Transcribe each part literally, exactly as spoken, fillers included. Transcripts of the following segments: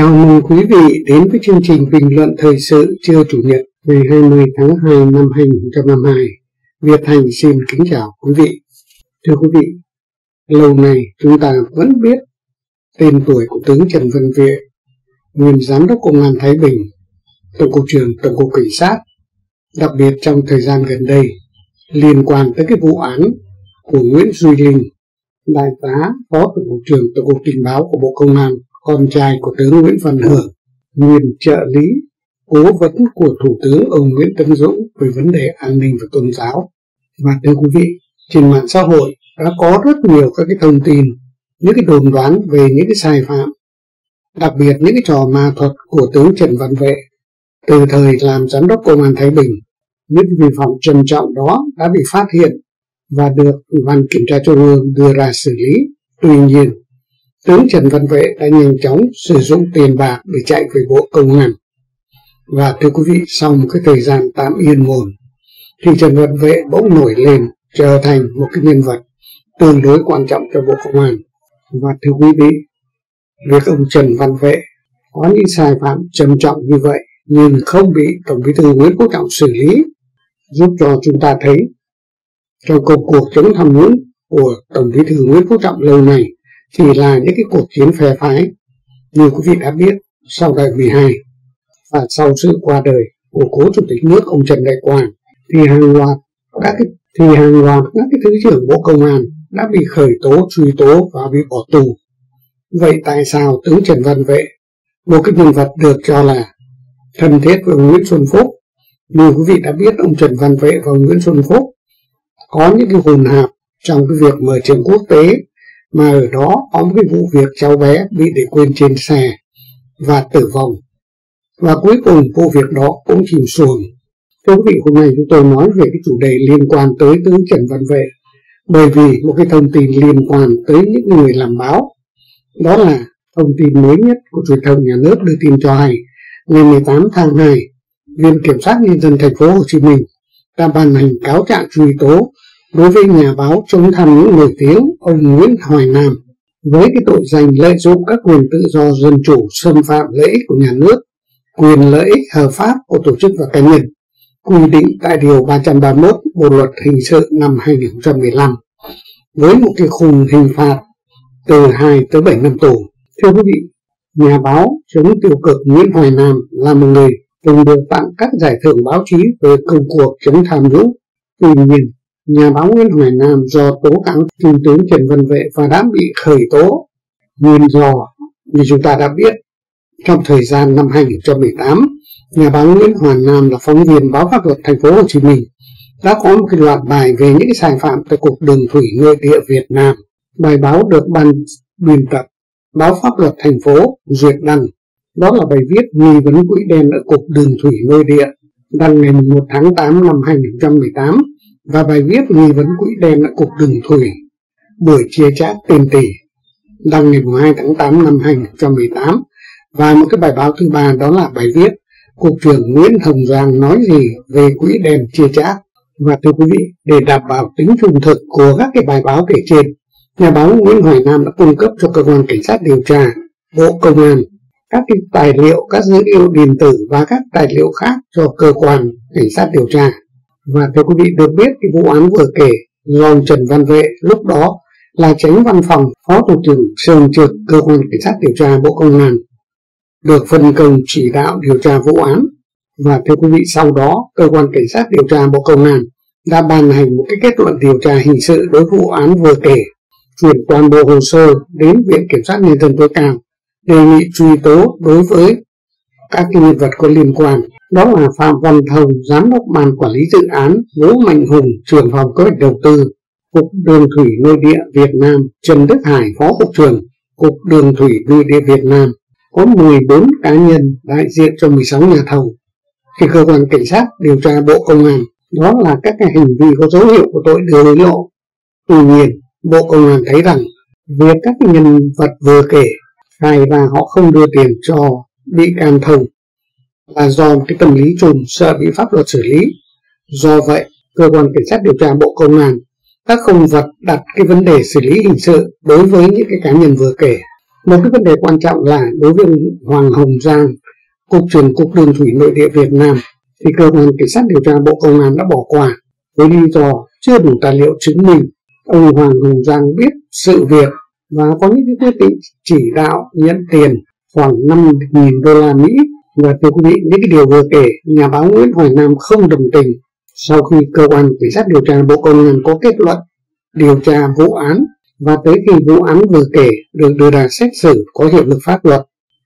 Chào mừng quý vị đến với chương trình bình luận thời sự trưa chủ nhật ngày hai mươi tháng hai năm hai nghìn không trăm năm mươi hai. Việt Thành xin kính chào quý vị. Thưa quý vị, lâu nay chúng ta vẫn biết tên tuổi của tướng Trần Văn Vệ, nguyên giám đốc công an Thái Bình, tổng cục trưởng tổng cục cảnh sát, đặc biệt trong thời gian gần đây liên quan tới cái vụ án của Nguyễn Duy Linh, đại tá phó tổng cục trưởng tổng cục tình báo của Bộ Công an, con trai của tướng Nguyễn Văn Hưởng, nguyên trợ lý, cố vấn của Thủ tướng ông Nguyễn Tấn Dũng về vấn đề an ninh và tôn giáo. Và thưa quý vị, trên mạng xã hội đã có rất nhiều các cái thông tin, những cái đồn đoán về những cái sai phạm, đặc biệt những cái trò ma thuật của tướng Trần Văn Vệ từ thời làm giám đốc công an Thái Bình. Những vi phạm trầm trọng đó đã bị phát hiện và được Ủy ban Kiểm tra Trung ương đưa ra xử lý. Tuy nhiên, tướng Trần Văn Vệ đã nhanh chóng sử dụng tiền bạc để chạy về Bộ Công an. Và thưa quý vị, sau một cái thời gian tạm yên ổn, thì Trần Văn Vệ bỗng nổi lên trở thành một cái nhân vật tương đối quan trọng cho Bộ Công an. Và thưa quý vị, việc ông Trần Văn Vệ có những sai phạm trầm trọng như vậy nhưng không bị Tổng Bí thư Nguyễn Phú Trọng xử lý, giúp cho chúng ta thấy trong công cuộc chống tham nhũng của Tổng Bí thư Nguyễn Phú Trọng lâu nay chỉ là những cái cuộc chiến phe phái. Như quý vị đã biết, sau đại mười hai và sau sự qua đời của cố chủ tịch nước ông Trần Đại Quang, thì hàng loạt các thì hàng loạt các cái thứ trưởng Bộ Công an đã bị khởi tố, truy tố và bị bỏ tù. Vậy tại sao tướng Trần Văn Vệ, một cái nhân vật được cho là thân thiết với Nguyễn Xuân Phúc? Như quý vị đã biết, ông Trần Văn Vệ và Nguyễn Xuân Phúc có những cái hồn hạp trong cái việc mở trường quốc tế, mà ở đó có một cái vụ việc cháu bé bị để quên trên xe và tử vong. Và cuối cùng vụ việc đó cũng chìm xuồng. Thưa quý vị, hôm nay chúng tôi nói về cái chủ đề liên quan tới tướng Trần Văn Vệ, bởi vì một cái thông tin liên quan tới những người làm báo. Đó là thông tin mới nhất của truyền thông nhà nước đưa tin cho hay, ngày mười tám tháng hai, Viện Kiểm sát Nhân dân Thành phố Hồ Chí Minh đã ban hành cáo trạng truy tố đối với nhà báo chống tham nhũng nổi tiếng ông Nguyễn Hoài Nam với cái tội danh lợi dụng các quyền tự do dân chủ, xâm phạm lợi ích của nhà nước, quyền lợi ích hợp pháp của tổ chức và cá nhân, quy định tại điều ba trăm ba mươi mốt Bộ luật hình sự năm hai nghìn không trăm mười lăm, với một cái khung hình phạt từ hai tới bảy năm tù. Thưa quý vị, nhà báo chống tiêu cực Nguyễn Hoài Nam là một người từng được tặng các giải thưởng báo chí về công cuộc chống tham nhũng. Tuy nhiên, nhà báo Nguyễn Hoài Nam do tố cáo trung tướng Trần Văn Vệ và đã bị khởi tố. Nguyên do như chúng ta đã biết, trong thời gian năm hai nghìn không trăm mười tám, nhà báo Nguyễn Hoài Nam là phóng viên báo pháp luật Thành phố Hồ Chí Minh đã có một cái loạt bài về những sai phạm tại Cục Đường thủy Nội địa Việt Nam. Bài báo được ban biên tập báo pháp luật Thành phố duyệt đăng. Đó là bài viết nghi vấn quỹ đen ở Cục Đường thủy Nội địa, đăng ngày một tháng tám năm hai nghìn không trăm mười tám. Và bài viết nghi vấn quỹ đen ở Cục Đường thủy, buổi chia chác tiền tỷ, đăng ngày hai tháng tám năm hai nghìn không trăm mười tám. Và một cái bài báo thứ ba, đó là bài viết Cục trưởng Nguyễn Hồng Giang nói gì về quỹ đen chia chác. Và thưa quý vị, để đảm bảo tính trung thực của các cái bài báo kể trên, nhà báo Nguyễn Hoài Nam đã cung cấp cho cơ quan cảnh sát điều tra, Bộ Công an, các cái tài liệu, các dữ liệu điện tử và các tài liệu khác cho cơ quan cảnh sát điều tra. Và thưa quý vị, được biết cái vụ án vừa kể do Trần Văn Vệ lúc đó là tránh văn phòng phó thủ trưởng thường trực cơ quan cảnh sát điều tra Bộ Công an được phân công chỉ đạo điều tra vụ án. Và thưa quý vị, sau đó cơ quan cảnh sát điều tra Bộ Công an đã ban hành một cái kết luận điều tra hình sự đối với vụ án vừa kể, chuyển toàn bộ hồ sơ đến Viện Kiểm sát Nhân dân tối cao đề nghị truy tố đối với các nhân vật có liên quan. Đó là Phạm Văn Thông, giám đốc ban quản lý dự án, Vũ Mạnh Hùng, trưởng phòng kế hoạch đầu tư Cục Đường thủy Nội địa Việt Nam, Trần Đức Hải, phó cục trưởng Cục Đường thủy Nội địa Việt Nam. Có mười bốn cá nhân đại diện cho mười sáu nhà thầu. Thì cơ quan cảnh sát điều tra Bộ Công an, đó là các cái hành vi có dấu hiệu của tội đưa hối lộ. Tuy nhiên, Bộ Công an thấy rằng việc các nhân vật vừa kể khai và họ không đưa tiền cho bị can Thông là do cái tâm lý trùm sợ bị pháp luật xử lý. Do vậy, cơ quan cảnh sát điều tra Bộ Công an đã không vạch đặt cái vấn đề xử lý hình sự đối với những cái cá nhân vừa kể. Một cái vấn đề quan trọng là đối với Hoàng Hồng Giang, Cục trưởng Cục Đường Thủy Nội địa Việt Nam, thì cơ quan cảnh sát điều tra Bộ Công an đã bỏ qua với lý do chưa đủ tài liệu chứng minh ông Hoàng Hồng Giang biết sự việc và có những cái quyết định chỉ đạo nhận tiền khoảng năm nghìn đô la Mỹ. Và thưa quý vị, những cái điều vừa kể, nhà báo Nguyễn Hoài Nam không đồng tình. Sau khi cơ quan cảnh sát điều tra Bộ Công an có kết luận điều tra vụ án và tới khi vụ án vừa kể được đưa ra xét xử có hiệu lực pháp luật,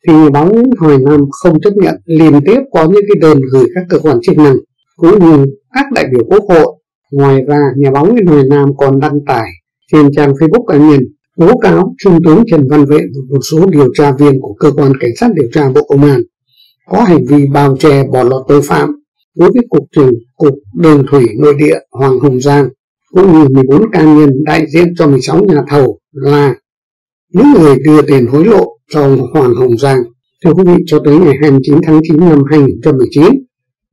thì nhà báo Nguyễn Hoài Nam không chấp nhận liên tiếp có những cái đơn gửi các cơ quan chức năng cũng như các đại biểu Quốc hội. Ngoài ra, nhà báo Nguyễn Hoài Nam còn đăng tải trên trang Facebook cá nhân tố cáo Trung tướng Trần Văn Vệ và một số điều tra viên của cơ quan cảnh sát điều tra Bộ Công an có hành vi bao che bỏ lọt tội phạm đối với Cục trưởng Cục Đường Thủy Nội địa Hoàng Hồng Giang cũng như mười bốn cá nhân đại diện cho mười sáu nhà thầu là những người đưa tiền hối lộ cho Hoàng Hồng Giang. Thưa quý vị, cho tới ngày hai mươi chín tháng chín năm hai nghìn không trăm mười chín,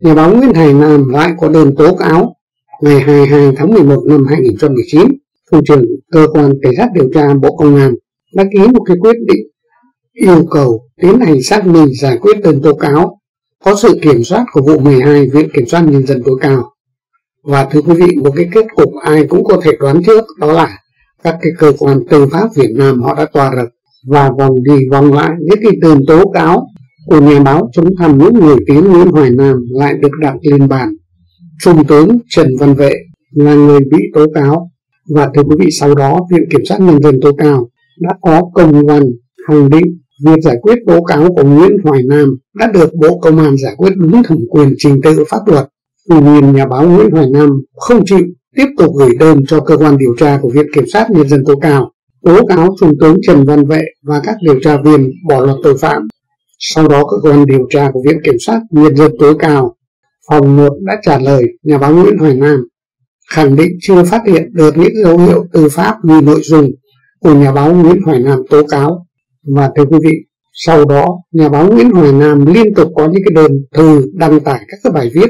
nhà báo Nguyễn Hoài Nam lại có đơn tố cáo ngày hai mươi hai tháng mười một năm hai nghìn không trăm mười chín, Thủ trưởng Cơ quan Cảnh sát điều tra Bộ Công an đã ký một cái quyết định yêu cầu tiến hành xác minh giải quyết đơn tố cáo có sự kiểm soát của vụ mười hai Viện Kiểm soát Nhân dân tối cao. Và thưa quý vị, một cái kết cục ai cũng có thể đoán trước, đó là các cái cơ quan tư pháp Việt Nam họ đã tòa rực và vòng đi vòng lại những cái đơn tố cáo của nhà báo chống tham nhũng nổi tiếng Nguyễn Hoài Nam lại được đặt lên bàn. Trung tướng Trần Văn Vệ là người bị tố cáo, và thưa quý vị, sau đó Viện Kiểm sát Nhân dân tối cao đã có công văn khẳng định việc giải quyết tố cáo của Nguyễn Hoài Nam đã được Bộ Công an giải quyết đúng thẩm quyền trình tự pháp luật. Tuy nhiên, nhà báo Nguyễn Hoài Nam không chịu, tiếp tục gửi đơn cho cơ quan điều tra của Viện Kiểm sát Nhân dân tối cao tố cáo Trung tướng Trần Văn Vệ và các điều tra viên bỏ lọt tội phạm. Sau đó, cơ quan điều tra của Viện Kiểm sát Nhân dân tối cao Phòng một đã trả lời nhà báo Nguyễn Hoài Nam, khẳng định chưa phát hiện được những dấu hiệu tư pháp như nội dung của nhà báo Nguyễn Hoài Nam tố cáo. Và thưa quý vị, sau đó nhà báo Nguyễn Hoài Nam liên tục có những cái đơn thư đăng tải các cái bài viết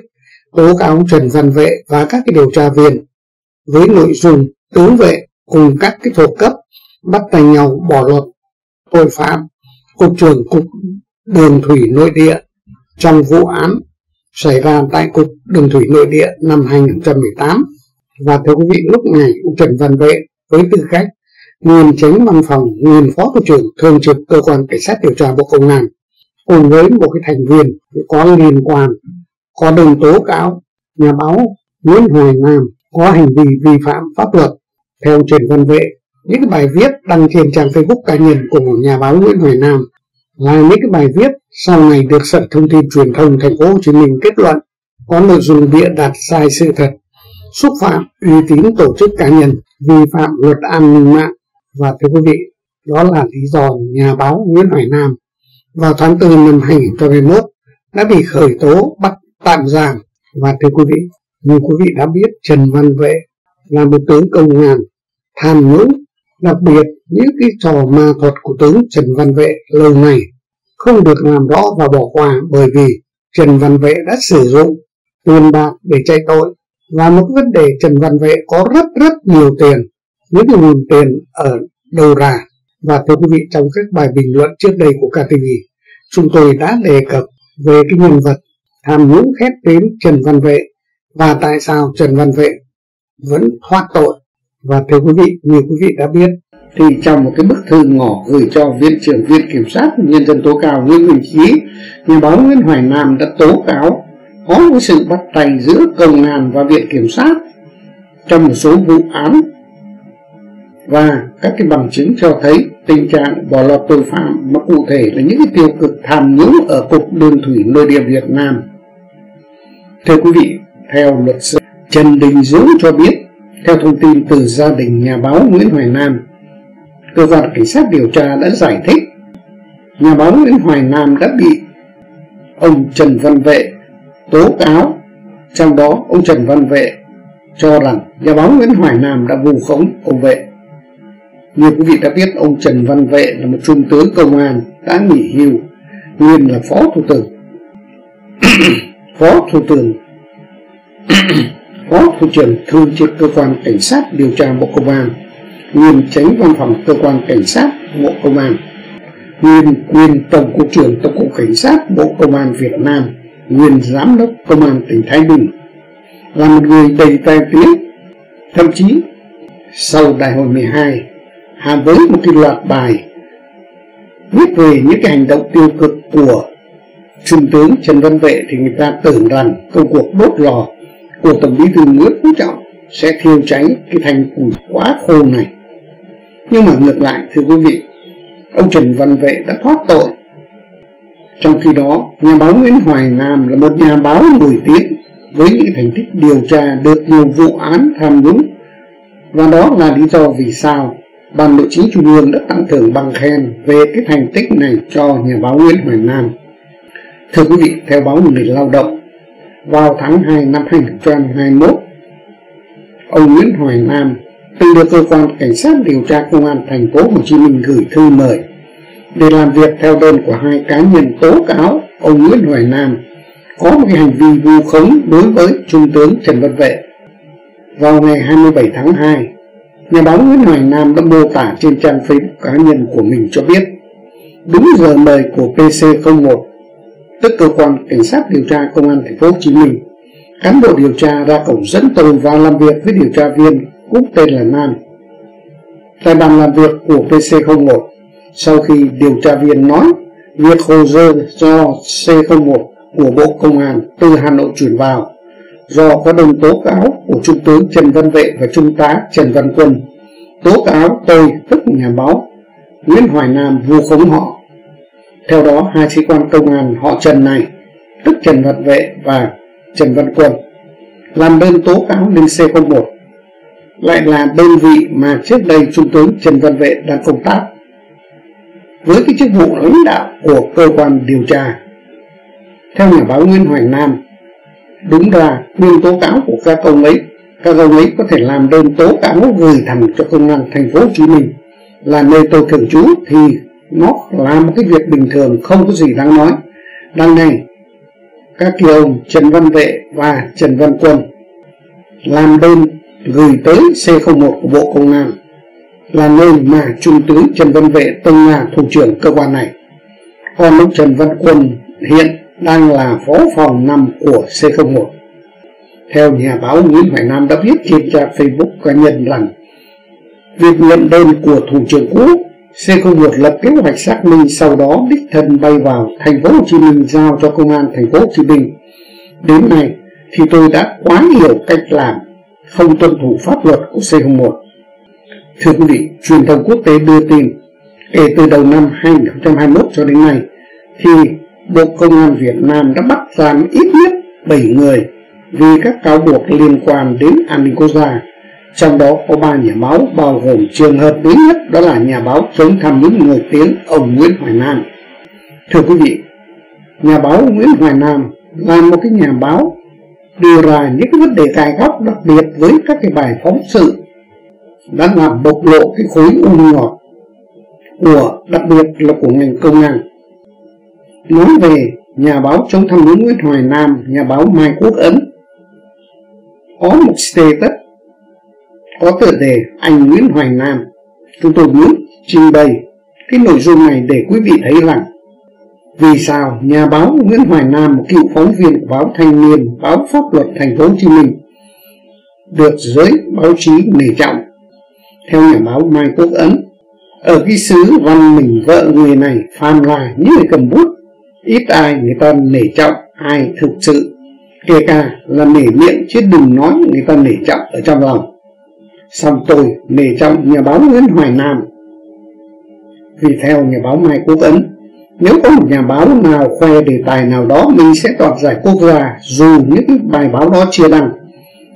tố cáo Trần Văn Vệ và các cái điều tra viên với nội dung tướng Vệ cùng các cái thuộc cấp bắt tay nhau bỏ lọt tội phạm Cục trưởng Cục Đường Thủy Nội địa trong vụ án xảy ra tại Cục Đường Thủy Nội địa năm hai nghìn không trăm mười tám. Và thưa quý vị, lúc này Trần Văn Vệ với tư cách nguyên Chánh Văn phòng, nguyên Phó Cục trưởng Thường trực Cơ quan Cảnh sát điều tra Bộ Công an cùng với một cái thành viên có liên quan có đơn tố cáo nhà báo Nguyễn Hoài Nam có hành vi vi phạm pháp luật. Theo Trần Văn Vệ, những bài viết đăng trên trang Facebook cá nhân của nhà báo Nguyễn Hoài Nam là những cái bài viết sau này được Sở Thông tin Truyền thông Thành phố Hồ Chí Minh kết luận có nội dung bịa đặt sai sự thật, xúc phạm uy tín tổ chức cá nhân, vi phạm luật an ninh mạng. Và thưa quý vị, đó là lý do nhà báo Nguyễn Hoài Nam vào tháng tư năm hai nghìn không trăm hai mươi mốt đã bị khởi tố bắt tạm giam. Và thưa quý vị, như quý vị đã biết, Trần Văn Vệ là một tướng công an tham nhũng. Đặc biệt, những cái trò ma thuật của tướng Trần Văn Vệ lâu nay không được làm rõ và bỏ qua, bởi vì Trần Văn Vệ đã sử dụng tiền bạc để chạy tội. Và một vấn đề, Trần Văn Vệ có rất rất nhiều tiền, những cái nguồn tiền ở đầu ra. Và thưa quý vị, trong các bài bình luận trước đây của ca tê vê, chúng tôi đã đề cập về cái nhân vật tham nhũng khét tiếng Trần Văn Vệ và tại sao Trần Văn Vệ vẫn thoát tội. Và thưa quý vị, như quý vị đã biết, thì trong một cái bức thư ngỏ gửi cho Viện trưởng Viện Kiểm sát Nhân dân tối cao Nguyễn Minh Trí, nhà báo Nguyễn Hoài Nam đã tố cáo có một sự bắt tay giữa công an và Viện Kiểm sát trong một số vụ án, và các cái bằng chứng cho thấy tình trạng bỏ lọt tội phạm, mà cụ thể là những cái tiêu cực tham nhũng ở Cục Đường Thủy Nội địa Việt Nam. Thưa quý vị, theo luật sư Trần Đình Dũng cho biết, theo thông tin từ gia đình nhà báo Nguyễn Hoài Nam, cơ quan cảnh sát điều tra đã giải thích nhà báo Nguyễn Hoài Nam đã bị ông Trần Văn Vệ tố cáo, trong đó ông Trần Văn Vệ cho rằng nhà báo Nguyễn Hoài Nam đã vu khống ông Vệ. Như quý vị đã biết, ông Trần Văn Vệ là một trung tướng công an đã nghỉ hưu, nguyên là phó thủ tướng phó thủ tướng Phó Thủ trưởng Thường trực Cơ quan Cảnh sát điều tra Bộ Công an, nguyên Chánh Văn phòng Cơ quan Cảnh sát Bộ Công an. nguyên nguyên Tổng cục trưởng Tổng cục Cảnh sát Bộ Công an Việt Nam, nguyên Giám đốc Công an tỉnh Thái Bình, là một người đầy tài tiếng. Thậm chí sau Đại hội mười hai, Hà với một loạt bài viết về những cái hành động tiêu cực của Trung tướng Trần Văn Vệ thì người ta tưởng rằng công cuộc đốt lò của Tổng bí thư Nguyễn Phú Trọng sẽ thiêu cháy cái thành củi quá khô này. Nhưng mà ngược lại, thưa quý vị, ông Trần Văn Vệ đã thoát tội. Trong khi đó, nhà báo Nguyễn Hoài Nam là một nhà báo nổi tiếng với những thành tích điều tra được nhiều vụ án tham nhũng, và đó là lý do vì sao Ban Nội chính Trung ương đã tặng thưởng bằng khen về cái thành tích này cho nhà báo Nguyễn Hoài Nam. Thưa quý vị, theo báo Người Lao động, vào tháng hai năm hai nghìn không trăm hai mươi mốt, ông Nguyễn Hoài Nam từng được cơ quan cảnh sát điều tra công an thành phố Hồ Chí Minh gửi thư mời để làm việc theo đơn của hai cá nhân tố cáo ông Nguyễn Hoài Nam có một hành vi vu khống đối với Trung tướng Trần Văn Vệ. Vào ngày hai mươi bảy tháng hai, nhà báo Nguyễn Hoài Nam đã mô tả trên trang Facebook cá nhân của mình cho biết, đúng giờ mời của pê xê không một, tức cơ quan cảnh sát điều tra công an thành phố Hồ Chí Minh, cán bộ điều tra ra cổng dẫn tôi vào làm việc với điều tra viên cũng tên là Nam. Tại bàn làm việc của pê xê không một, sau khi điều tra viên nói việc hồ sơ do xê không một của Bộ Công an từ Hà Nội chuyển vào do có đơn tố cáo của Trung tướng Trần Văn Vệ và Trung tá Trần Văn Quân, tố cáo tôi, tức nhà báo Nguyễn Hoài Nam, vu khống họ. Theo đó, hai sĩ quan công an họ Trần này, tức Trần Văn Vệ và Trần Văn Quân, làm đơn tố cáo lên xê không một, lại là đơn vị mà trước đây Trung tướng Trần Văn Vệ đang công tác với cái chức vụ lãnh đạo của cơ quan điều tra. Theo nhà báo Nguyễn Hoài Nam, đúng ra đơn tố cáo của các ông ấy, các ông ấy có thể làm đơn tố cáo gửi thẳng cho công an thành phố Hồ Chí Minh là nơi tôi thường trú, thì nó là một cái việc bình thường, không có gì đáng nói. Đằng này, các kỳ ông Trần Văn Vệ và Trần Văn Quân làm đơn gửi tới xê không một của Bộ Công an là nơi mà Trung tướng Trần Văn Vệ từng là thủ trưởng cơ quan này, còn ông Trần Văn Quân hiện đang là phó phòng năm của xê không một. Theo nhà báo Nguyễn Hoài Nam đã viết trên trang Facebook cá nhân rằng việc nhận đơn của thủ trưởng cũ, xê không một lập kế hoạch xác minh, sau đó đích thân bay vào thành phố Hồ Chí Minh giao cho công an thành phố Hồ Chí Minh. Đến nay thì tôi đã quá hiểu cách làm không tuân thủ pháp luật của xê không một. Thưa quý vị, truyền thông quốc tế đưa tin kể từ đầu năm hai nghìn không trăm hai mươi mốt cho đến nay thì Bộ Công an Việt Nam đã bắt giam ít nhất bảy người vì các cáo buộc liên quan đến an ninh quốc gia, trong đó có ba nhà báo, bao gồm trường hợp mới nhất đó là nhà báo chống tham nhũng nổi tiếng ông Nguyễn Hoài Nam. Thưa quý vị, nhà báo Nguyễn Hoài Nam là một cái nhà báo đưa ra những cái vấn đề gai góc, đặc biệt với các cái bài phóng sự đã làm bộc lộ cái khối u ngọt của, đặc biệt là của ngành công an. Nói về nhà báo chống tham nhũng Nguyễn Hoài Nam, nhà báo Mai Quốc Ấn có một status có tựa đề Anh Nguyễn Hoài Nam. Chúng tôi muốn trình bày cái nội dung này để quý vị thấy rằng vì sao nhà báo Nguyễn Hoài Nam, một cựu phóng viên của báo Thanh Niên, báo Pháp Luật thành phố Hồ Chí Minh, được giới báo chí nể trọng. Theo nhà báo Mai Quốc Ấn, ở cái xứ văn mình, vợ người này phàm là những người cầm bút, ít ai người ta nể trọng ai thực sự, kể cả là nể miệng chứ đừng nói người ta nể trọng ở trong lòng. Xong tôi nể trọng nhà báo Nguyễn Hoài Nam vì theo nhà báo Mai Quốc Ấn, nếu có một nhà báo nào khoe đề tài nào đó mình sẽ đoạt giải quốc gia dù những bài báo đó chưa đăng,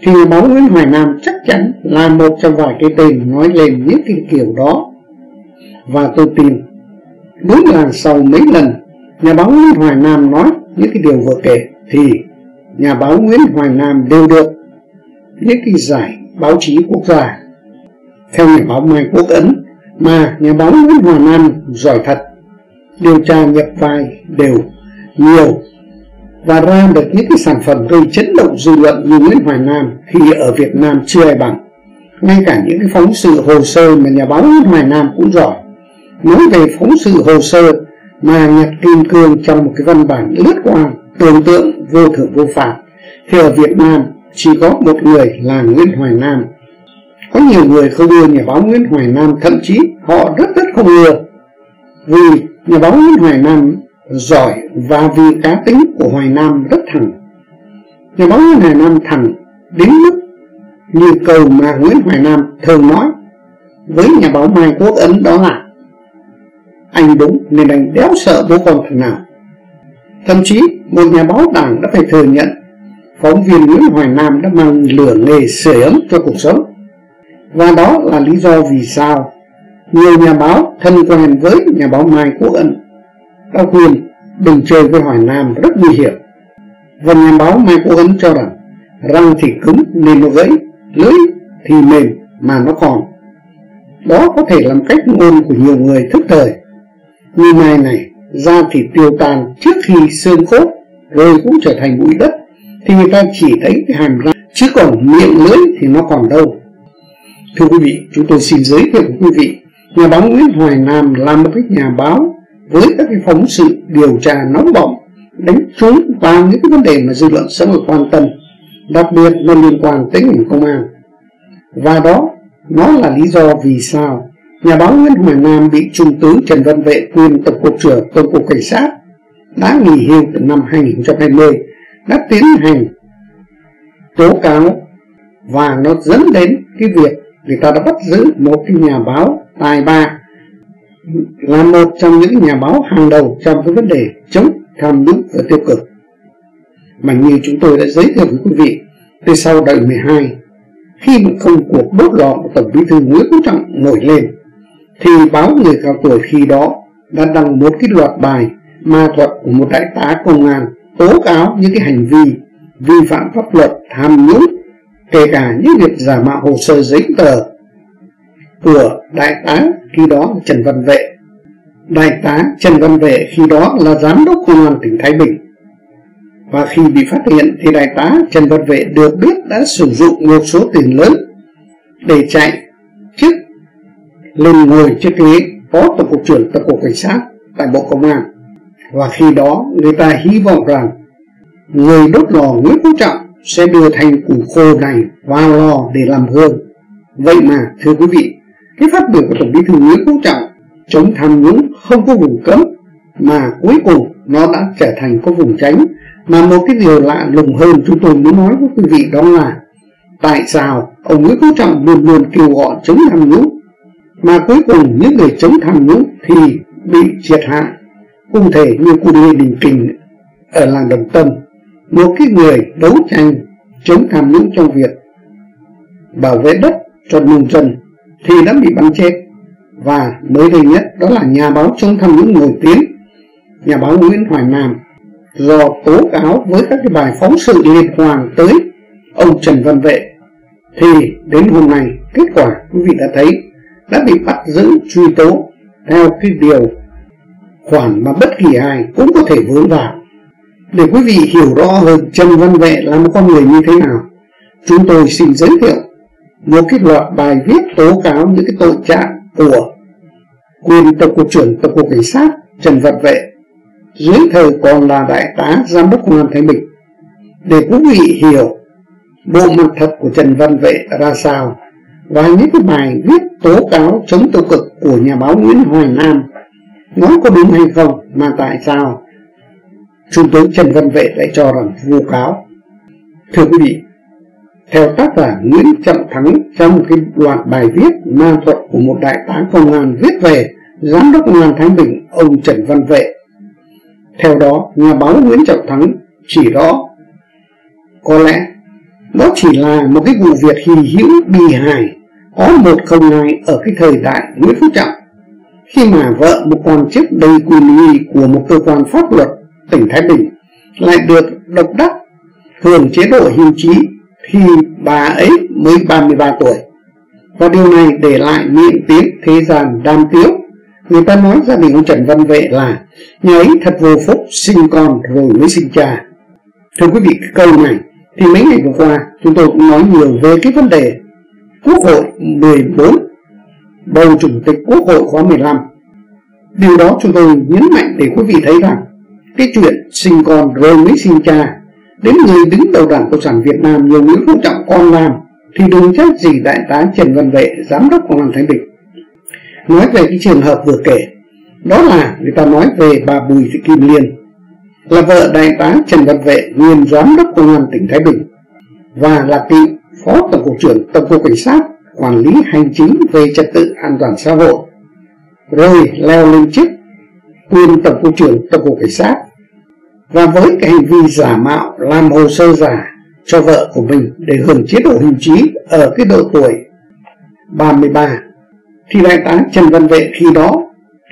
thì nhà báo Nguyễn Hoài Nam chắc chắn là một trong vài cái tên nói lên những cái kiểu đó. Và tôi tin đúng là sau mấy lần nhà báo Nguyễn Hoài Nam nói những cái điều vừa kể thì nhà báo Nguyễn Hoài Nam đều được những cái giải báo chí quốc gia. Theo nhà báo Mai Quốc Ấn, mà nhà báo Nguyễn Hoài Nam giỏi thật, điều tra nhập vai đều nhiều và ra được những cái sản phẩm gây chấn động dư luận như Nguyễn Hoài Nam thì ở Việt Nam chưa ai bằng. Ngay cả những cái phóng sự hồ sơ mà nhà báo Nguyễn Hoài Nam cũng giỏi, nói về phóng sự hồ sơ mà Nhật Kim Cương trong một cái văn bản lướt qua tưởng tượng vô thưởng vô phạt, thì ở Việt Nam chỉ có một người là Nguyễn Hoài Nam. Có nhiều người không ưa nhà báo Nguyễn Hoài Nam, thậm chí họ rất rất không ưa, vì nhà báo Nguyễn Hoài Nam giỏi và vì cá tính của Hoài Nam rất thẳng. Nhà báo Nguyễn Hoài Nam thẳng đến mức như câu mà Nguyễn Hoài Nam thường nói với nhà báo Mai Quốc Ấn, đó là anh đúng nên anh đéo sợ bố con thằng nào. Thậm chí một nhà báo đảng đã phải thừa nhận phóng viên Nguyễn Hoài Nam đã mang lửa nghề sưởi ấm cho cuộc sống. Và đó là lý do vì sao nhiều nhà báo thân quen với nhà báo Mai Quốc Ấn đã khuyên đừng chơi với Hoài Nam, rất nguy hiểm. Và nhà báo Mai Quốc Ấn cho rằng răng thì cứng nên nó gãy, lưỡi thì mềm mà nó còn. Đó có thể làm cách ngôn của nhiều người thức thời. Như mai này, da thì tiêu tan trước khi xương cốt rồi cũng trở thành bụi đất, thì người ta chỉ thấy cái hàm răng, chứ còn miệng lưỡi thì nó còn đâu. Thưa quý vị, chúng tôi xin giới thiệu với quý vị, nhà báo Nguyễn Hoài Nam là một cái nhà báo với các cái phóng sự điều tra nóng bỏng, đánh trúng vào những cái vấn đề mà dư luận xã hội quan tâm, đặc biệt nó liên quan tới ngành công an. Và đó, nó là lý do vì sao nhà báo Nguyễn Hoài Nam bị Trung tướng Trần Văn Vệ, quyền Tổng cục trưởng Tổng cục Cảnh sát đã nghỉ hưu từ năm hai nghìn không trăm hai mươi, đã tiến hành tố cáo, và nó dẫn đến cái việc người ta đã bắt giữ một cái nhà báo tài ba, là một trong những nhà báo hàng đầu trong cái vấn đề chống tham nhũng và tiêu cực. Mà như chúng tôi đã giới thiệu với quý vị, từ sau đại mười hai, khi một công cuộc đốt lò của Tổng bí thư Nguyễn Phú Trọng nổi lên, thì báo Người Cao Tuổi khi đó đã đăng một cái loạt bài ma thuật của một đại tá công an tố cáo những cái hành vi vi phạm pháp luật, tham nhũng, kể cả những việc giả mạo hồ sơ giấy tờ của đại tá khi đó Trần Văn Vệ. Đại tá Trần Văn Vệ khi đó là giám đốc công an tỉnh Thái Bình. Và khi bị phát hiện thì đại tá Trần Văn Vệ được biết đã sử dụng một số tiền lớn để chạy chức lên ngồi chiếc ghế Phó Tổng cục trưởng Tổng cục Cảnh sát tại Bộ Công an. Và khi đó người ta hy vọng rằng người đốt lò Nguyễn Phú Trọng sẽ đưa thành củ khô này vào lò để làm hương. Vậy mà thưa quý vị, cái phát biểu của Tổng bí thư Nguyễn Phú Trọng chống tham nhũng không có vùng cấm, mà cuối cùng nó đã trở thành có vùng tránh. Mà một cái điều lạ lùng hơn chúng tôi muốn nói với quý vị, đó là tại sao ông Nguyễn Phú Trọng luôn luôn kêu gọi chống tham nhũng, mà cuối cùng những người chống tham nhũng thì bị triệt hạ, cụ thể như cụ Lê Đình Kình ở làng Đồng Tâm, một cái người đấu tranh chống tham nhũng trong việc bảo vệ đất cho nông dân thì đã bị bắn chết. Và mới đây nhất, đó là nhà báo chống tham nhũng nổi tiếng, nhà báo Nguyễn Hoài Nam, do tố cáo với các cái bài phóng sự liên quan tới ông Trần Văn Vệ, thì đến hôm nay kết quả quý vị đã thấy đã bị bắt giữ truy tố theo cái điều khoản mà bất kỳ ai cũng có thể vướng vào. Để quý vị hiểu rõ hơn Trần Văn Vệ là một con người như thế nào, chúng tôi xin giới thiệu một cái loạt bài viết tố cáo những cái tội trạng của quyền Tổng cục trưởng Tổng cục Cảnh sát Trần Văn Vệ, dưới thời còn là đại tá giám đốc công an Thái Bình, để quý vị hiểu bộ mặt thật của Trần Văn Vệ ra sao. Và những cái bài viết tố cáo chống tiêu cực của nhà báo Nguyễn Hoài Nam nó có đúng hay không, mà tại sao Trung tướng Trần Văn Vệ lại cho rằng vô cáo. Thưa quý vị, theo tác giả Nguyễn Trọng Thắng, trong cái loạt bài viết ma thuật của một đại tá công an viết về giám đốc công an Thái Bình ông Trần Văn Vệ, theo đó nhà báo Nguyễn Trọng Thắng chỉ đó có lẽ đó chỉ là một cái vụ việc hy hữu bì hài có một không hai ở cái thời đại Nguyễn Phú Trọng, khi mà vợ một quan chức đầy quyền uy của một cơ quan pháp luật tỉnh Thái Bình lại được độc đắc hưởng chế độ hưu trí khi bà ấy mới ba mươi ba tuổi. Và điều này để lại miệng tiếng thế gian đam tiếu. Người ta nói gia đình ông Trần Văn Vệ là nhà ấy thật vô phúc, sinh con rồi mới sinh cha. Thưa quý vị, cái câu này thì mấy ngày vừa qua chúng tôi cũng nói nhiều về cái vấn đề Quốc hội mười bốn, bầu Chủ tịch Quốc hội khóa mười lăm. Điều đó chúng tôi nhấn mạnh để quý vị thấy rằng cái chuyện sinh con rồi mới sinh cha, đến người đứng đầu Đảng Cộng sản Việt Nam nhiều người không trọng con làm thì đừng trách gì đại tá Trần Văn Vệ, giám đốc Công an Thái Bình. Nói về cái trường hợp vừa kể, đó là người ta nói về bà Bùi Thị Kim Liên, là vợ đại tá Trần Văn Vệ, nguyên giám đốc Công an tỉnh Thái Bình và là cựu phó tổng cục trưởng Tổng cục Cảnh sát quản lý hành chính về trật tự an toàn xã hội, rồi leo lên chức nguyên tổng cục trưởng Tổng cục Cảnh sát, và với cái hành vi giả mạo làm hồ sơ giả cho vợ của mình để hưởng chế độ hưu trí ở cái độ tuổi ba mươi ba, thì đại tá Trần Văn Vệ khi đó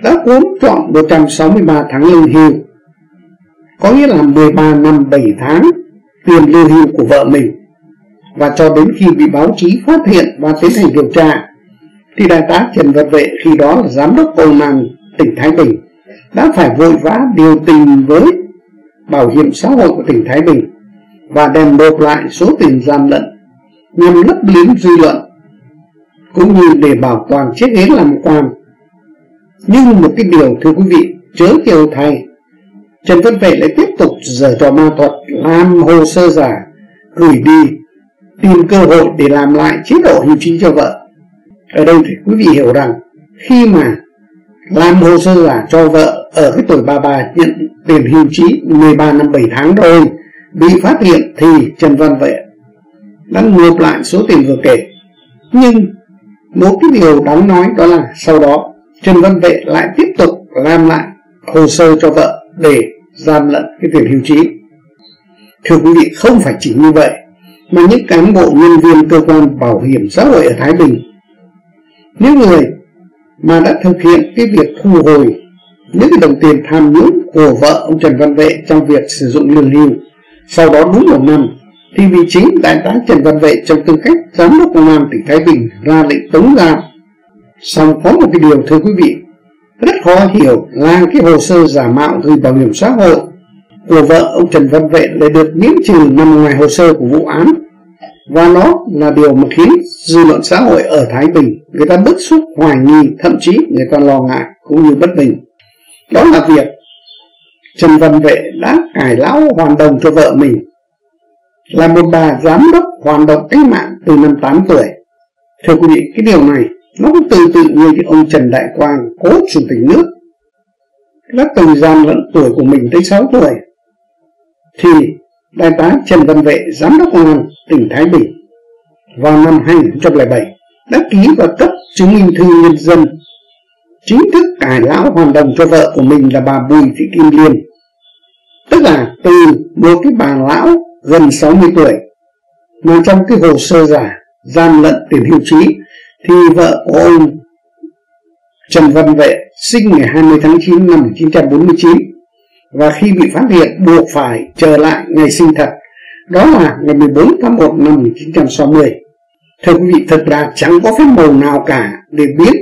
đã uống trọn một trăm sáu mươi ba tháng lương hưu, có nghĩa là mười ba năm bảy tháng tiền lương hưu của vợ mình. Và cho đến khi bị báo chí phát hiện và tiến hành điều tra, thì đại tá Trần Văn Vệ khi đó là giám đốc Công an tỉnh Thái Bình đã phải vội vã điều tình với Bảo hiểm xã hội của tỉnh Thái Bình và đem nộp lại số tiền gian lận nhằm lấp liếm dư luận cũng như để bảo toàn chiếc ghế làm quan. Nhưng một cái điều thưa quý vị chớ kiều thay, Trần Văn Vệ lại tiếp tục giở trò ma thuật làm hồ sơ giả, gửi đi, tìm cơ hội để làm lại chế độ hưu trí cho vợ. Ở đây thì quý vị hiểu rằng khi mà làm hồ sơ giả cho vợ ở cái tuổi ba mươi ba nhận tiền hưu trí mười ba năm bảy tháng rồi bị phát hiện thì Trần Văn Vệ đã nộp lại số tiền vừa kể. Nhưng một cái điều đáng nói đó là sau đó Trần Văn Vệ lại tiếp tục làm lại hồ sơ cho vợ để gian lận cái tiền hưu trí. Thưa quý vị, không phải chỉ như vậy mà những cán bộ nhân viên cơ quan bảo hiểm xã hội ở Thái Bình, những người mà đã thực hiện cái việc thu hồi những cái đồng tiền tham nhũng của vợ ông Trần Văn Vệ trong việc sử dụng lương hưu, sau đó đúng một năm thì vì chính đại tá Trần Văn Vệ trong tư cách giám đốc Công an tỉnh Thái Bình ra lệnh tống giam. Song có một cái điều thưa quý vị rất khó hiểu là cái hồ sơ giả mạo gửi bảo hiểm xã hội của vợ ông Trần Văn Vệ lại được miễn trừ nằm ngoài hồ sơ của vụ án, và nó là điều mà khiến dư luận xã hội ở Thái Bình người ta bức xúc, hoài nghi, thậm chí người ta lo ngại cũng như bất bình. Đó là việc Trần Văn Vệ đã cải lão hoàn đồng cho vợ mình, là một bà giám đốc hoàn động cách mạng từ năm tám tuổi. Thưa quý vị, cái điều này nó cũng tương tự như ông Trần Đại Quang, cố chủ tịch nước, đã từng gian lận tuổi của mình tới sáu tuổi. Thì đại tá Trần Văn Vệ, giám đốc Công an tỉnh Thái Bình vào năm hai nghìn không trăm lẻ bảy đã ký và cấp chứng minh thư nhân dân chính thức cải lão hoàn đồng cho vợ của mình là bà Bùi Thị Kim Liên, tức là từ một cái bà lão gần sáu mươi tuổi mà trong cái hồ sơ giả gian lận tiền hưu trí thì vợ của ông Trần Văn Vệ sinh ngày hai mươi tháng chín năm một nghìn chín trăm bốn mươi chín và khi bị phát hiện buộc phải trở lại ngày sinh thật, đó là ngày mười bốn tháng một năm một nghìn chín trăm sáu mươi. Thưa quý vị, thật ra chẳng có phép màu nào cả để biết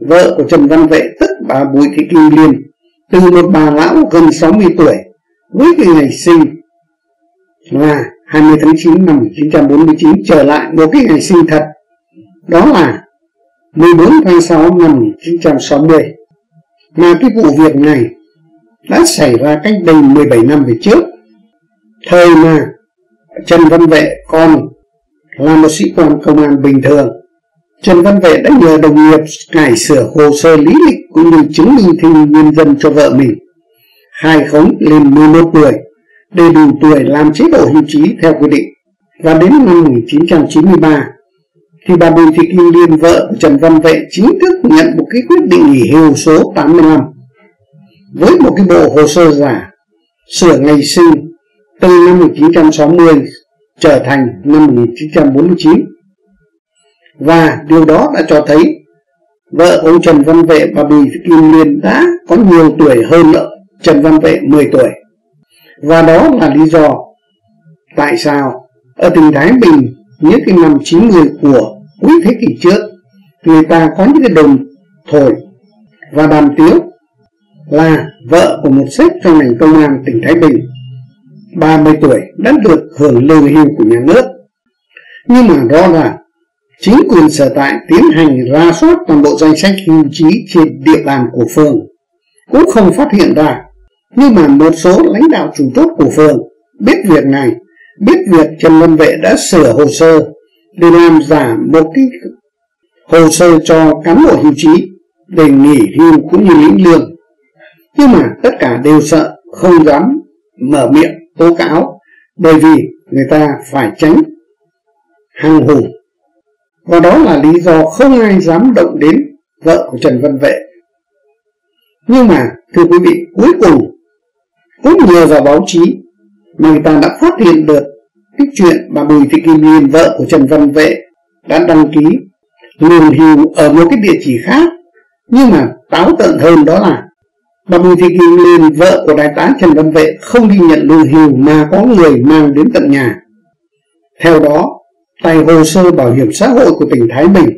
vợ của Trần Văn Vệ, tức bà Bùi Thị Kim Liên, từ một bà lão gần sáu mươi tuổi với cái ngày sinh là hai mươi tháng chín năm một nghìn chín trăm bốn mươi chín trở lại một cái ngày sinh thật, đó là mười bốn tháng sáu năm một nghìn chín trăm sáu mươi. Mà cái vụ việc này đã xảy ra cách đây mười bảy năm về trước, thời mà Trần Văn Vệ còn là một sĩ quan công an bình thường. Trần Văn Vệ đã nhờ đồng nghiệp cải sửa hồ sơ lý lịch cũng như chứng minh thư nhân dân cho vợ mình, khai khống lên mười một tuổi để đủ tuổi làm chế độ hưu trí theo quy định. Và đến năm một nghìn chín trăm chín mươi ba thì bà Bùi Thị Kim Liên, vợ của Trần Văn Vệ, chính thức nhận một cái quyết định nghỉ hưu số tám mươi lăm với một cái bộ hồ sơ giả sửa ngày sinh từ năm một nghìn chín trăm sáu mươi trở thành năm một nghìn chín trăm bốn mươi chín. Và điều đó đã cho thấy vợ ông Trần Văn Vệ, bà Bùi Thị Kim Liên, đã có nhiều tuổi hơn vợ Trần Văn Vệ mười tuổi. Và đó là lý do tại sao ở tỉnh Thái Bình những cái năm chín mươi của cuối thế kỷ trước, người ta có những cái đồn thổi và đàm tiếu là vợ của một sếp trong ngành công an tỉnh Thái Bình ba mươi tuổi đã được hưởng lương hưu của nhà nước. Nhưng mà đó là chính quyền sở tại tiến hành ra soát toàn bộ danh sách hưu trí trên địa bàn của phường cũng không phát hiện ra. Nhưng mà một số lãnh đạo chủ chốt của phường biết việc này, biết việc Trần Văn Vệ đã sửa hồ sơ để làm giả một cái hồ sơ cho cán bộ hưu trí để nghỉ hưu cũng như lĩnh lương. Nhưng mà tất cả đều sợ, không dám mở miệng tố cáo, bởi vì người ta phải tránh hàng hùng. Và đó là lý do không ai dám động đến vợ của Trần Văn Vệ. Nhưng mà thưa quý vị, cuối cùng cũng nhờ vào báo chí mà người ta đã phát hiện được cái chuyện bà Bùi Thị Kim Liên, vợ của Trần Văn Vệ, đã đăng ký lương hưu ở một cái địa chỉ khác. Nhưng mà táo tợn hơn đó là bà Bùi Thị Kim Liên, vợ của đại tá Trần Văn Vệ, không đi nhận lương hưu mà có người mang đến tận nhà. Theo đó, tại hồ sơ bảo hiểm xã hội của tỉnh Thái Bình,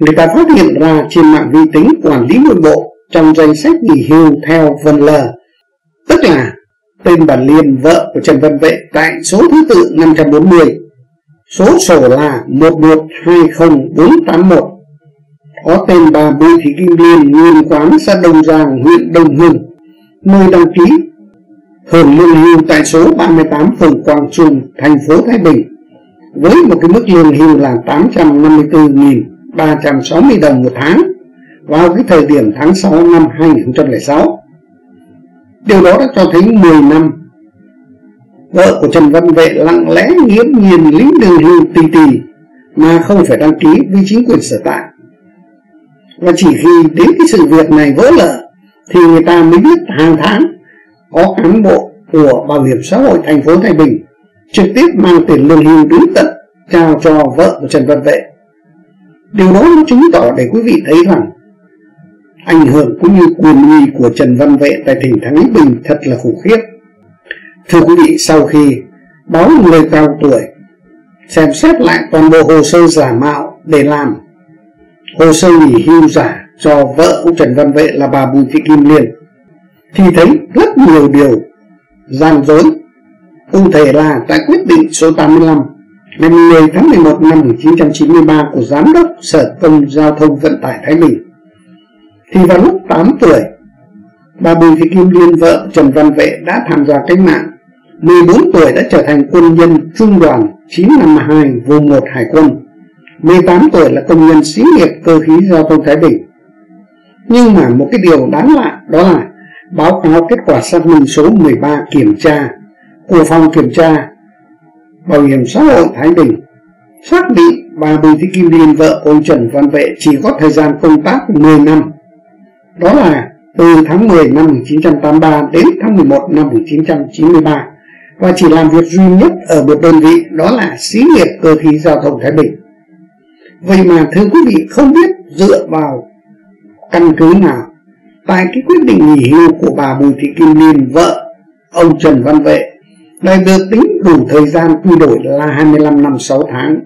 người ta phát hiện ra trên mạng vi tính quản lý nội bộ trong danh sách nghỉ hưu theo Vân Lờ, tức là tên bà Liên, vợ của Trần Văn Vệ, tại số thứ tự năm trăm bốn mươi, số sổ là một một hai không bốn tám một, có tên bà Bùi Thị Kim Liên, nguyên quán xã Đông Giang, huyện Đông Hưng, nơi đăng ký hưởng lương hưu tại số ba mươi tám phường Quang Trung, thành phố Thái Bình, với một cái mức lương hưu là tám trăm năm mươi tư nghìn ba trăm sáu mươi đồng một tháng vào cái thời điểm tháng sáu năm hai nghìn không trăm lẻ sáu. Điều đó đã cho thấy mười năm vợ của Trần Văn Vệ lặng lẽ nghiễm nhiên lĩnh lương hưu tì tì mà không phải đăng ký với chính quyền sở tại. Và chỉ khi đến cái sự việc này vỡ lở thì người ta mới biết hàng tháng có cán bộ của Bảo hiểm xã hội thành phố Thái Bình trực tiếp mang tiền lương hưu đến tận trao cho vợ của Trần Văn Vệ. Điều đó nó chứng tỏ để quý vị thấy rằng ảnh hưởng cũng như quyền uy của Trần Văn Vệ tại tỉnh Thái Bình thật là khủng khiếp. Thưa quý vị, sau khi báo Người Cao Tuổi xem xét lại toàn bộ hồ sơ giả mạo để làm hồ sơ nghỉ hưu giả cho vợ của Trần Văn Vệ là bà Bùi Thị Kim Liên, thì thấy rất nhiều điều gian dối. Cụ thể là tại quyết định số tám mươi lăm ngày mười tháng mười một năm một nghìn chín trăm chín mươi ba của Giám đốc Sở Công Giao thông Vận tải Thái Bình, thì vào lúc tám tuổi, bà Bùi Thị Kim Liên, vợ Trần Văn Vệ, đã tham gia cách mạng. mười bốn tuổi đã trở thành quân nhân trung đoàn chín năm hai vùng một Hải quân. mười tám tuổi là công nhân xí nghiệp cơ khí giao thông Thái Bình. Nhưng mà một cái điều đáng lạ đó là báo cáo kết quả xác minh số mười ba kiểm tra của phòng kiểm tra Bảo hiểm xã hội Thái Bình xác định bà Bùi Thị Kim Liên, vợ ông Trần Văn Vệ, chỉ có thời gian công tác mười năm. Đó là từ tháng mười năm một nghìn chín trăm tám mươi ba đến tháng mười một năm một nghìn chín trăm chín mươi ba, và chỉ làm việc duy nhất ở một đơn vị, đó là xí nghiệp cơ khí giao thông Thái Bình. Vậy mà thưa quý vị, không biết dựa vào căn cứ nào tại cái quyết định nghỉ hưu của bà Bùi Thị Kim Liên, vợ ông Trần Văn Vệ, lại được tính đủ thời gian quy đổi là hai mươi lăm năm sáu tháng.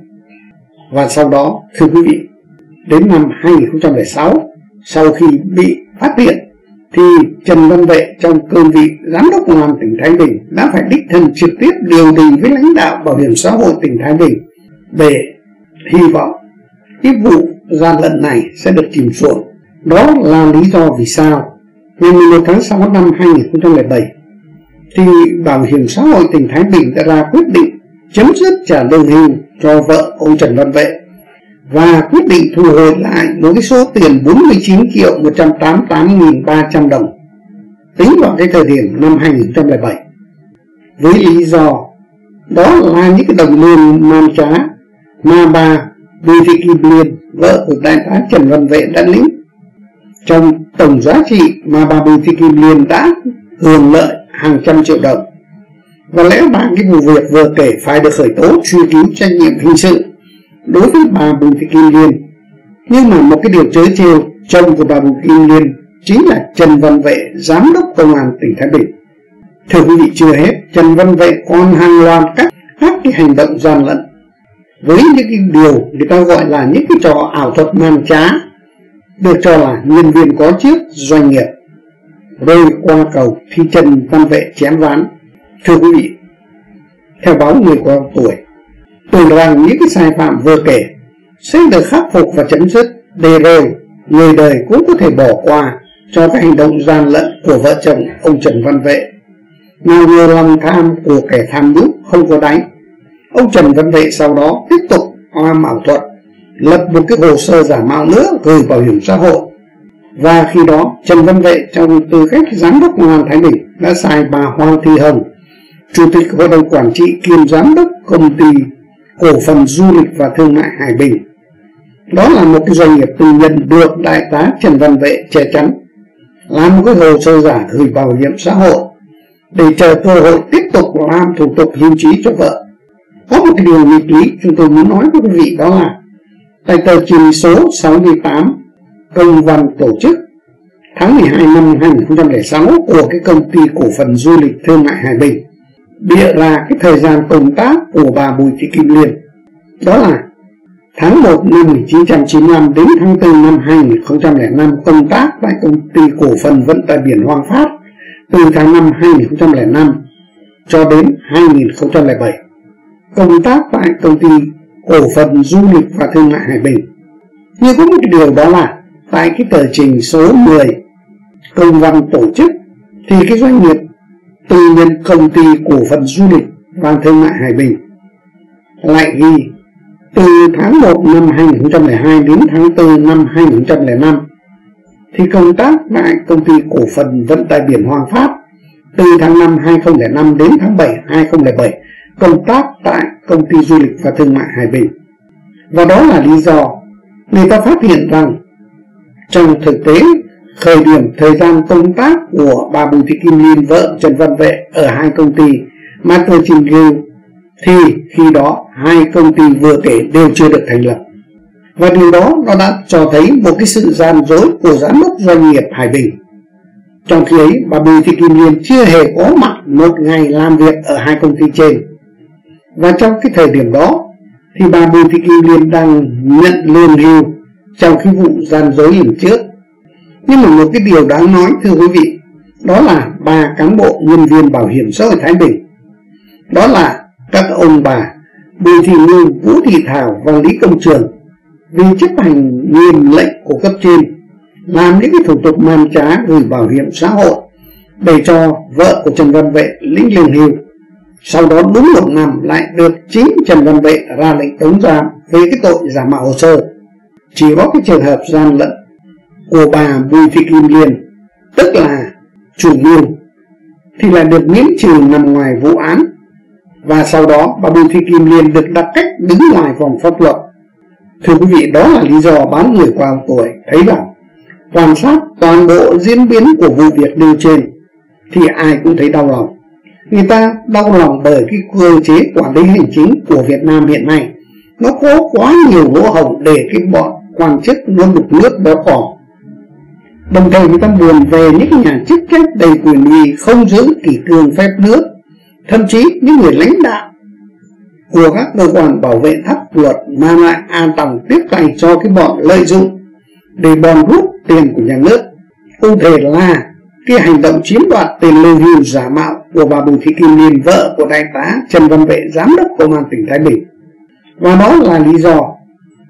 Và sau đó, thưa quý vị, đến năm hai nghìn không trăm lẻ sáu, sau khi bị phát hiện thì Trần Văn Vệ trong cương vị Giám đốc Công an tỉnh Thái Bình đã phải đích thân trực tiếp điều đình với lãnh đạo Bảo hiểm xã hội tỉnh Thái Bình để hy vọng cái vụ gian lận này sẽ được chìm xuống. Đó là lý do vì sao ngày mười một tháng sáu năm hai nghìn không trăm lẻ bảy thì Bảo hiểm xã hội tỉnh Thái Bình đã ra quyết định chấm dứt trả lương hưu cho vợ ông Trần Văn Vệ và quyết định thu hồi lại đối với số tiền bốn mươi chín triệu một trăm tám mươi tám nghìn ba trăm đồng tính vào cái thời điểm năm hai nghìn không trăm lẻ bảy, với lý do đó là những cái đồng lương man trá mà bà Bùi Thị Kim Liên, vợ của đại tá Trần Văn Vệ, đã lĩnh trong tổng giá trị mà bà Bùi Thị Kim Liên đã hưởng lợi hàng trăm triệu đồng. Và lẽ ra cái vụ việc vừa kể phải được khởi tố truy cứu trách nhiệm hình sự đối với bà Bùi Thị Kim Liên. Nhưng mà một cái điều trớ trêu, chồng của bà Bùi Thị Kim Liên chính là Trần Văn Vệ, Giám đốc Công an tỉnh Thái Bình. Thưa quý vị, chưa hết, Trần Văn Vệ còn hàng loạt các các cái hành động gian lận với những cái điều người ta gọi là những cái trò ảo thuật man trá, được cho là nhân viên có chiếc doanh nghiệp rơi qua cầu thì Trần Văn Vệ chém ván. Thưa quý vị, theo báo Người Cao Tuổi, tưởng rằng những cái sai phạm vừa kể sẽ được khắc phục và chấm dứt, để rồi người đời cũng có thể bỏ qua cho cái hành động gian lận của vợ chồng ông Trần Văn Vệ. Nào nhờ lòng tham của kẻ tham nhũng không có đáy, ông Trần Văn Vệ sau đó tiếp tục oan ảo thuật, lập một cái hồ sơ giả mạo nữa gửi bảo hiểm xã hội. Và khi đó Trần Văn Vệ trong tư cách giám đốc công an Thái Bình đã sai bà Hoàng Thị Hồng, chủ tịch hội đồng quản trị kiêm giám đốc công ty cổ phần du lịch và thương mại Hải Bình, đó là một cái doanh nghiệp tư nhân, được đại tá Trần Văn Vệ che chắn, làm một cái hồ sơ giả gửi bảo hiểm xã hội để chờ cơ hội tiếp tục làm thủ tục hưu trí cho vợ. Có một cái điều nghịch lý chúng tôi muốn nói với quý vị, đó là tại tờ trình số sáu mươi tám công văn tổ chức tháng mười hai năm hai nghìn không trăm lẻ sáu của cái công ty cổ phần du lịch thương mại Hải Bình, bịa là cái thời gian công tác của bà Bùi Thị Kim Liên, đó là tháng một năm một nghìn chín trăm chín mươi lăm đến tháng tư năm hai nghìn không trăm lẻ năm, công tác tại công ty cổ phần vận tải biển Hoàng Phát từ tháng năm hai nghìn không trăm lẻ năm cho đến hai nghìn không trăm lẻ bảy, công tác tại công ty cổ phần du lịch và thương mại Hải Bình. Nhưng có một điều, đó là tại cái tờ trình số mười công văn tổ chức thì cái doanh nghiệp tư nhân công ty cổ phần du lịch và thương mại Hải Bình lại ghi từ tháng một năm hai nghìn không trăm lẻ hai đến tháng tư năm hai nghìn không trăm lẻ năm thì công tác tại công ty cổ phần vận tải biển Hoàng Phát, từ tháng năm hai nghìn không trăm lẻ năm đến tháng bảy hai nghìn không trăm lẻ bảy công tác tại công ty du lịch và thương mại Hải Bình. Và đó là lý do người ta phát hiện rằng trong thực tế, khởi điểm thời gian công tác của bà Bùi Thị Kim Liên, vợ Trần Văn Vệ, ở hai công ty mà tôi trình bày thì khi đó hai công ty vừa kể đều chưa được thành lập. Và điều đó nó đã cho thấy một cái sự gian dối của giám đốc doanh nghiệp Hải Bình. Trong khi ấy, bà Bùi Thị Kim Liên chưa hề có mặt một ngày làm việc ở hai công ty trên. Và trong cái thời điểm đó thì bà Bùi Thị Kim Liên đang nhận lương hưu trong cái vụ gian dối lần trước. Nhưng mà một cái điều đáng nói, thưa quý vị, đó là ba cán bộ nhân viên bảo hiểm xã hội Thái Bình, đó là các ông bà Bùi Thị Nương, Vũ Thị Thảo và Lý Công Trường, vì chấp hành nghiêm lệnh của cấp trên, làm những cái thủ tục man trá gửi bảo hiểm xã hội để cho vợ của Trần Văn Vệ lĩnh lương hưu. Sau đó đúng một năm lại được chính Trần Văn Vệ ra lệnh tống giam về cái tội giả mạo hồ sơ. Chỉ có cái trường hợp gian lận của bà Bùi Thị Kim Liên, tức là chủ mưu, thì là được miễn trừ nằm ngoài vụ án, và sau đó bà Bùi Thị Kim Liên được đặt cách đứng ngoài vòng pháp luật. Thưa quý vị, đó là lý do báo Người qua tuổi thấy rằng quan sát toàn bộ diễn biến của vụ việc nêu trên thì ai cũng thấy đau lòng. Người ta đau lòng bởi cái cơ chế quản lý hành chính của Việt Nam hiện nay nó có quá nhiều lỗ hổng để cái bọn quan chức nó mục nước béo cỏ. Đồng thời người ta buồn về những nhà chức trách đầy quyền uy không giữ kỷ cương phép nước, thậm chí những người lãnh đạo của các cơ quan bảo vệ pháp luật mà lại an tòng tiếp tay cho cái bọn lợi dụng để bòn rút tiền của nhà nước. Cụ thể là cái hành động chiếm đoạt tiền lương hưu giả mạo của bà Bùi Thị Kim Liên, vợ của đại tá Trần Văn Vệ, giám đốc công an tỉnh Thái Bình. Và đó là lý do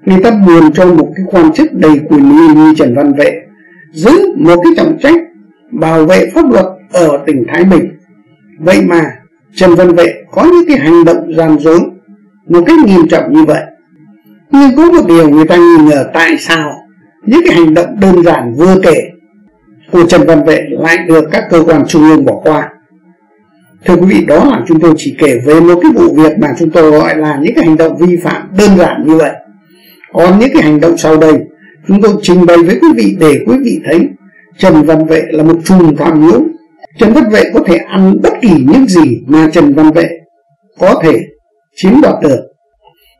người ta buồn cho một cái quan chức đầy quyền uy như Trần Văn Vệ giữ một cái trọng trách bảo vệ pháp luật ở tỉnh Thái Bình, vậy mà Trần Văn Vệ có những cái hành động gian dối một cách nghiêm trọng như vậy. Nhưng có một điều người ta nghi ngờ, tại sao những cái hành động đơn giản vừa kể của Trần Văn Vệ lại được các cơ quan trung ương bỏ qua? Thưa quý vị, đó là chúng tôi chỉ kể về một cái vụ việc mà chúng tôi gọi là những cái hành động vi phạm đơn giản như vậy. Còn những cái hành động sau đây chúng tôi trình bày với quý vị để quý vị thấy Trần Văn Vệ là một trùm tham nhũng. Trần Văn Vệ có thể ăn bất kỳ những gì mà Trần Văn Vệ có thể chiếm đoạt được.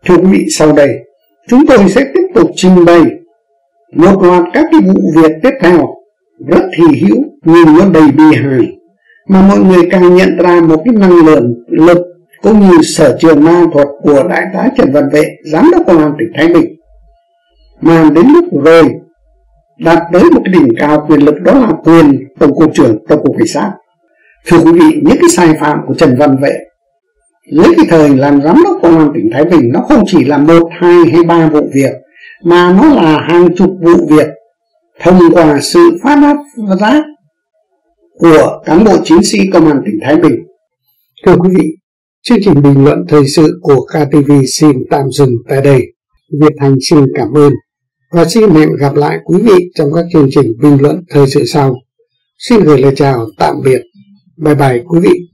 Thưa quý vị, sau đây chúng tôi sẽ tiếp tục trình bày một loạt các cái vụ việc tiếp theo rất hy hữu nhưng nó đầy bi hài, mà mọi người càng nhận ra một cái năng lượng lực cũng như sở trường ma thuật của đại tá Trần Văn Vệ, giám đốc công an tỉnh Thái Bình, mà đến lúc rồi đạt tới một cái đỉnh cao quyền lực, đó là quyền tổng cục trưởng tổng cục cảnh sát. Thưa quý vị, những cái sai phạm của Trần Văn Vệ dưới cái thời làm giám đốc công an tỉnh Thái Bình nó không chỉ là một, hai hay ba vụ việc, mà nó là hàng chục vụ việc thông qua sự phát giác của cán bộ chiến sĩ công an tỉnh Thái Bình. Thưa quý vị, chương trình bình luận thời sự của ca tê vê xin tạm dừng tại đây. Việt Thành xin cảm ơn và xin hẹn gặp lại quý vị trong các chương trình bình luận thời sự sau. Xin gửi lời chào tạm biệt. Bye bye quý vị.